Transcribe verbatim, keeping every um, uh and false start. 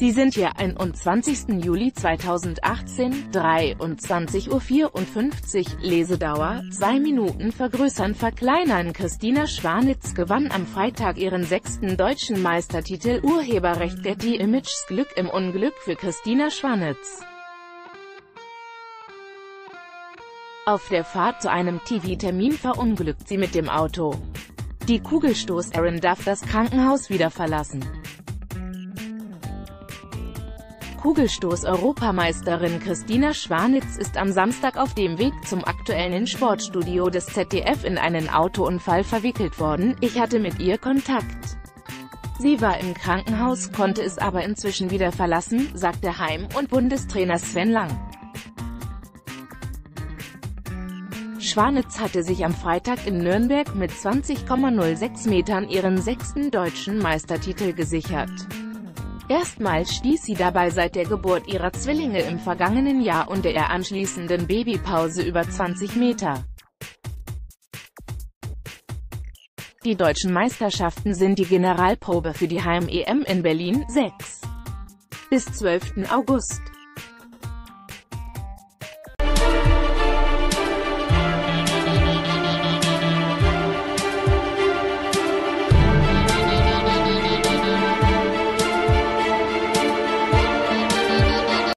Sie sind hier einundzwanzigsten Juli zweitausendachtzehn, dreiundzwanzig Uhr vierundfünfzig, Lesedauer, zwei Minuten vergrößern verkleinern. Christina Schwanitz gewann am Freitag ihren sechsten deutschen Meistertitel. Urheberrecht Getty Images. Glück im Unglück für Christina Schwanitz. Auf der Fahrt zu einem T V-Termin verunglückt sie mit dem Auto. Die Kugelstoßerin darf das Krankenhaus wieder verlassen. Kugelstoß-Europameisterin Christina Schwanitz ist am Samstag auf dem Weg zum aktuellen Sportstudio des Z D F in einen Autounfall verwickelt worden. Ich hatte mit ihr Kontakt. Sie war im Krankenhaus, konnte es aber inzwischen wieder verlassen, sagte Heim- und Bundestrainer Sven Lang. Schwanitz hatte sich am Freitag in Nürnberg mit zwanzig Komma null sechs Metern ihren sechsten deutschen Meistertitel gesichert. Erstmals stieß sie dabei seit der Geburt ihrer Zwillinge im vergangenen Jahr und der anschließenden Babypause über zwanzig Meter. Die deutschen Meisterschaften sind die Generalprobe für die Heim-E M in Berlin, sechsten bis zwölften August.